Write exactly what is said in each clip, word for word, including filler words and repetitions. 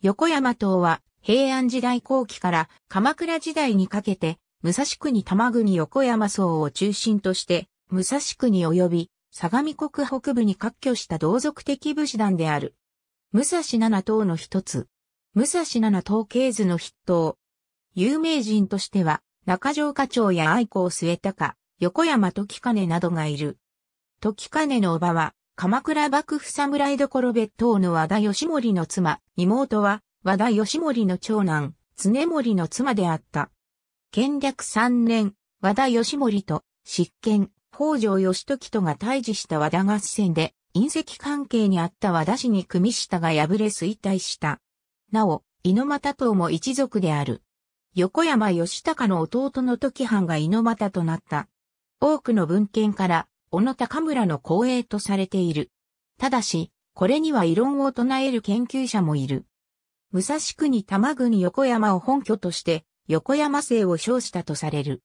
横山島は平安時代後期から鎌倉時代にかけて武蔵国玉国横山荘を中心として武蔵国及び相模国北部に割拠した同族的武士団である。武蔵七島の一つ。武蔵七島系図の筆頭。有名人としては中条課長や愛子末高、横山時兼などがいる。時兼の叔母は鎌倉幕府侍所別当の和田義盛の妻、妹は和田義盛の長男、常盛の妻であった。建暦さんねん、和田義盛と執権、北条義時とが対峙した和田合戦で、姻戚関係にあった和田氏に組下が敗れ衰退した。なお、猪俣党も一族である。横山義高の弟の時藩が猪俣となった。多くの文献から、小野高村の後裔とされている。ただし、これには異論を唱える研究者もいる。武蔵国玉国横山を本拠として、横山姓を称したとされる。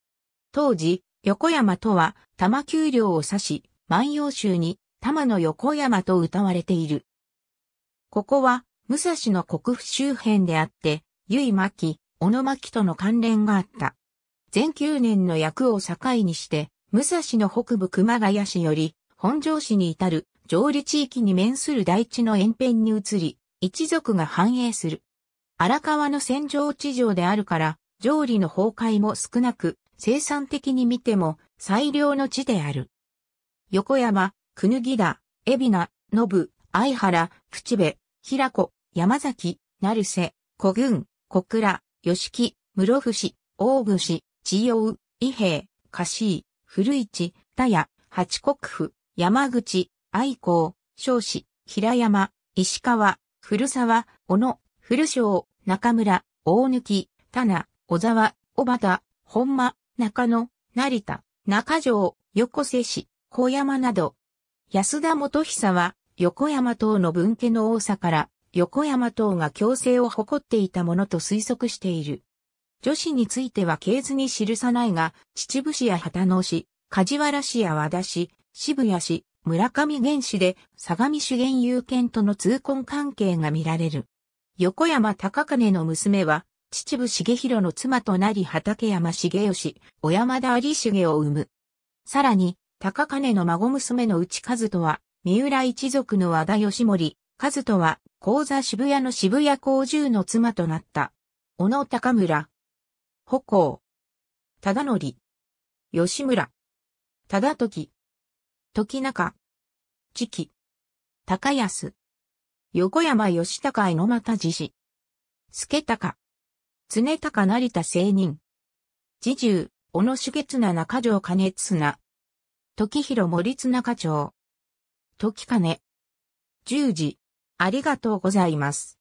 当時、横山とは、多摩丘陵を指し、万葉集に、多摩の横山と謳われている。ここは、武蔵の国府周辺であって、由井真紀、小野真紀との関連があった。ぜんきゅうねんの役を境にして、武蔵の北部熊谷市より本庄市に至る上里地域に面する台地の延辺に移り、一族が繁栄する。荒川の扇状地上であるから、上里の崩壊も少なく、生産的に見ても最良の地である。横山、椚田、海老名、延、相原、口部、平子、山崎、成瀬、古郡、小倉、吉木、室伏、大串、千代、伊平、香椎。古市、田谷、八国府、山口、愛好、彰子、平山、石川、古沢、小野、古庄、中村、大貫、田名、小沢、小畑、本間、中野、成田、中条、横瀬市、小山など。安田元久は、横山島の分家の多さから、横山島が強勢を誇っていたものと推測している。女子については系図に記さないが、秩父市や旗野市、梶原市や和田市、渋谷市、村上源市で、相模主源祐憲との通婚関係が見られる。横山高兼の娘は、秩父重弘の妻となり畠山重義、小山田有重を生む。さらに、高兼の孫娘の内和人は、三浦一族の和田義盛、和人は、高座渋谷の渋谷幸十の妻となった。小野高村。歩行。忠則。吉村。忠時。時中。時期。高安。横山義高猪俣次子。助高。常高成田正人。侍従、小野茂綱中条兼綱。時広森綱課長。時兼。十時。ありがとうございます。